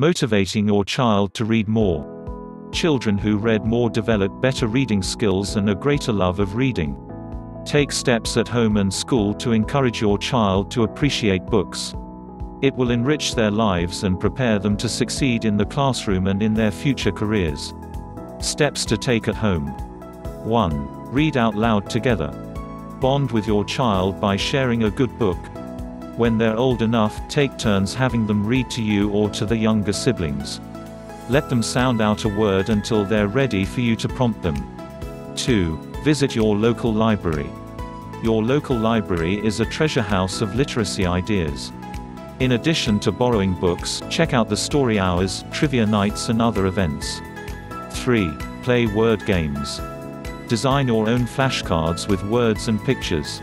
motivating your child to read more. Children who read more develop better reading skills and a greater love of reading. Take steps at home and school to encourage your child to appreciate books. It will enrich their lives and prepare them to succeed in the classroom and in their future careers. Steps to take at home. 1. Read out loud together. Bond with your child by sharing a good book. When they're old enough, take turns having them read to you or to the younger siblings. Let them sound out a word until they're ready for you to prompt them. 2. Visit your local library. Your local library is a treasure house of literacy ideas. In addition to borrowing books, check out the story hours, trivia nights and other events. 3. Play word games. Design your own flashcards with words and pictures.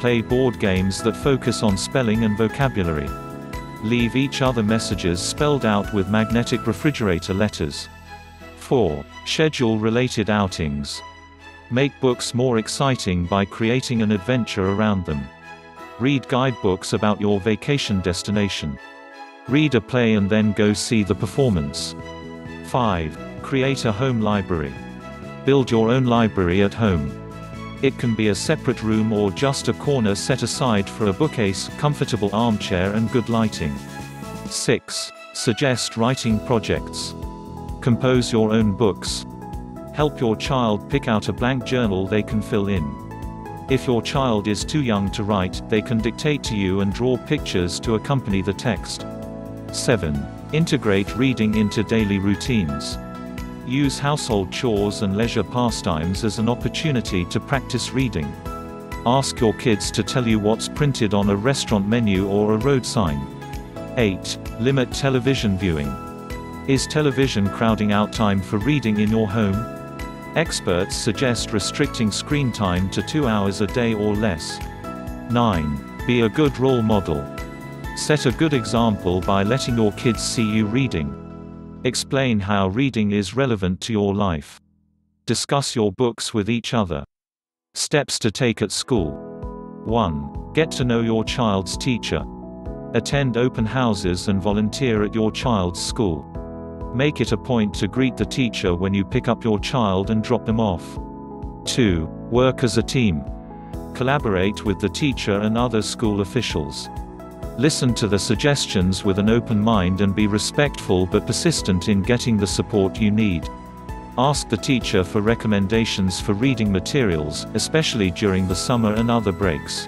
Play board games that focus on spelling and vocabulary. Leave each other messages spelled out with magnetic refrigerator letters. 4. Schedule related outings. Make books more exciting by creating an adventure around them. Read guidebooks about your vacation destination. Read a play and then go see the performance. 5. Create a home library. Build your own library at home. It can be a separate room or just a corner set aside for a bookcase, comfortable armchair and good lighting. 6. Suggest writing projects. Compose your own books. Help your child pick out a blank journal they can fill in. If your child is too young to write, they can dictate to you and draw pictures to accompany the text. 7. Integrate reading into daily routines. Use household chores and leisure pastimes as an opportunity to practice reading. Ask your kids to tell you what's printed on a restaurant menu or a road sign. 8. Limit television viewing. Is television crowding out time for reading in your home? Experts suggest restricting screen time to 2 hours a day or less. 9. Be a good role model. Set a good example by letting your kids see you reading. Explain how reading is relevant to your life. Discuss your books with each other. Steps to take at school. 1. Get to know your child's teacher. Attend open houses and volunteer at your child's school. Make it a point to greet the teacher when you pick up your child and drop them off. 2. Work as a team. Collaborate with the teacher and other school officials. Listen to the suggestions with an open mind and be respectful but persistent in getting the support you need. Ask the teacher for recommendations for reading materials, especially during the summer and other breaks.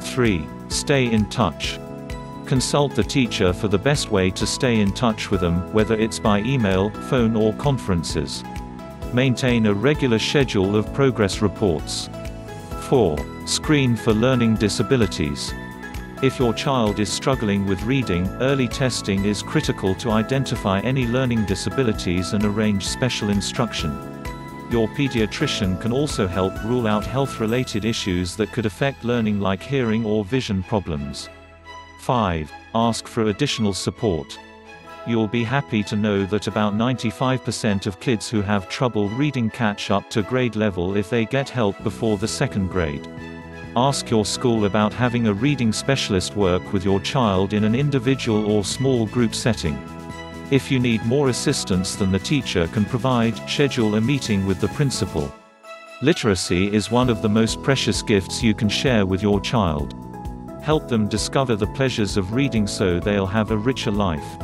3. Stay in touch. Consult the teacher for the best way to stay in touch with them, whether it's by email, phone or conferences. Maintain a regular schedule of progress reports. 4. Screen for learning disabilities. If your child is struggling with reading, early testing is critical to identify any learning disabilities and arrange special instruction. Your pediatrician can also help rule out health-related issues that could affect learning like hearing or vision problems. 5. Ask for additional support. You'll be happy to know that about 95% of kids who have trouble reading catch up to grade level if they get help before the second grade. Ask your school about having a reading specialist work with your child in an individual or small group setting. If you need more assistance than the teacher can provide, schedule a meeting with the principal. Literacy is one of the most precious gifts you can share with your child. Help them discover the pleasures of reading so they'll have a richer life.